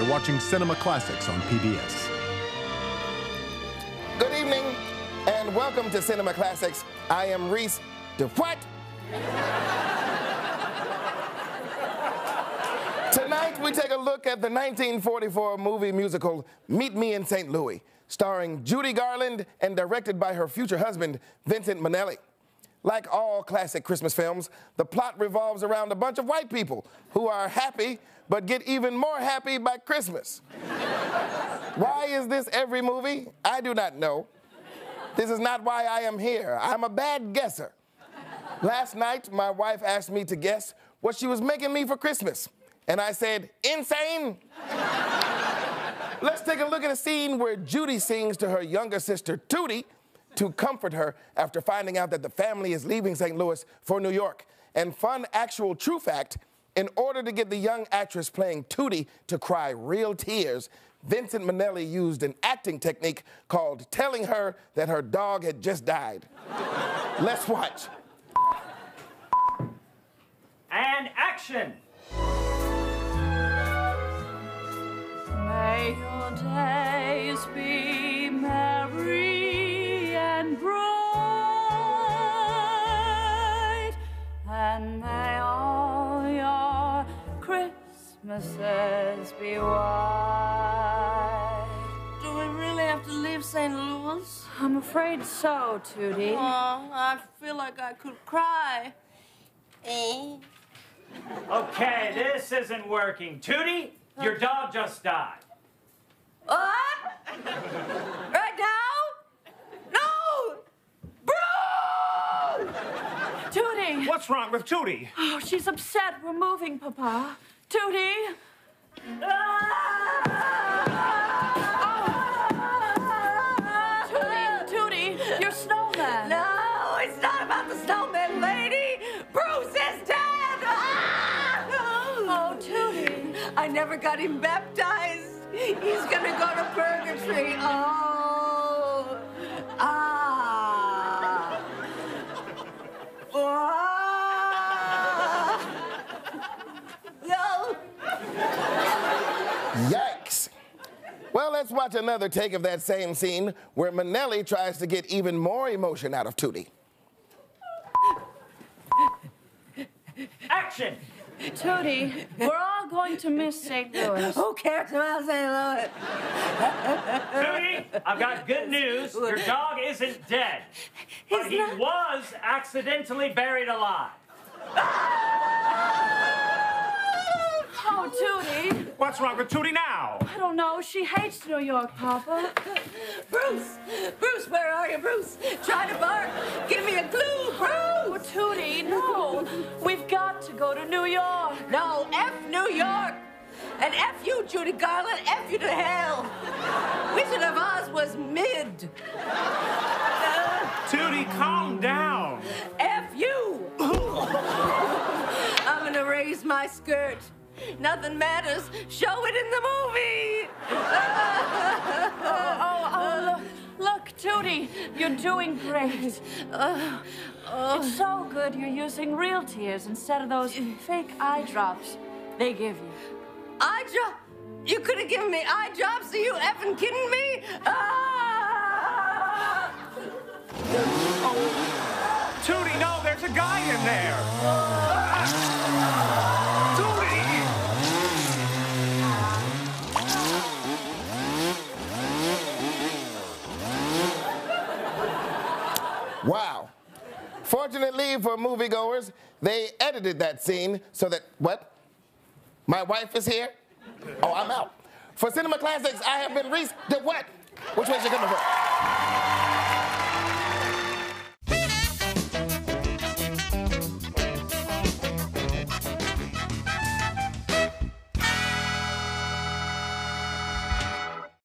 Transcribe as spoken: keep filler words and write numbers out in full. You're watching Cinema Classics on P B S. Good evening, and welcome to Cinema Classics. I am Reese De'What. Tonight, we take a look at the nineteen forty-four movie musical, Meet Me in Saint Louis, starring Judy Garland and directed by her future husband, Vincent Minnelli. Like all classic Christmas films, the plot revolves around a bunch of white people who are happy, but get even more happy by Christmas. Why is this every movie? I do not know. This is not why I am here. I'm a bad guesser. Last night, my wife asked me to guess what she was making me for Christmas. And I said, insane. Let's take a look at a scene where Judy sings to her younger sister, Tootie, to comfort her after finding out that the family is leaving Saint Louis for New York. And fun, actual, true fact, in order to get the young actress playing Tootie to cry real tears, Vincent Minnelli used an acting technique called telling her that her dog had just died. Let's watch. And action! May your days be merry and bright, and may all your Christmases be white. Do we really have to leave Saint Louis? I'm afraid so, Tootie. Oh, I feel like I could cry. Eh? Okay, this isn't working. Tootie, your dog just died. What? Right now? No! Bro! Tootie! What's wrong with Tootie? Oh, she's upset. We're moving, Papa. Tootie! Ah! Oh. Tootie, Tootie, your snowman. No, it's not about the snowman, lady. Bruce is dead! Ah! Oh, Tootie. I never got him baptized. He's gonna go to purgatory. Oh. Ah. Oh. No. Yikes. Well, let's watch another take of that same scene where Minnelli tries to get even more emotion out of Tootie. Action! Tootie, we're all going to miss Saint Louis. Who cares about Saint Louis? Tootie, I've got good news. Your dog isn't dead. He's but he not... was accidentally buried alive. Oh, Tootie. What's wrong with Tootie now? I don't know. She hates New York, Papa. Bruce! Bruce, where are you, Bruce? Try to bark. Give me a clue, Bruce! Oh, Tootie, no. We've got to go to New York. No, F New York. And F you, Judy Garland. F you to hell. Wizard of Oz was mid. Uh, Tootie, calm down. F you. I'm gonna raise my skirt. Nothing matters. Show it in the movie. oh, oh, oh, look, look, Tootie, you're doing great. Uh, uh, it's so good you're using real tears instead of those fake eye drops they give you. Eye drop? You could have given me eye drops? Are you effing kidding me? Ah! Oh. Tootie, no, there's a guy in there. Ah! Wow. Fortunately for moviegoers, they edited that scene so that, what? My wife is here? Oh, I'm out. For Cinema Classics, I have been Reese De'What. Which way is it coming from?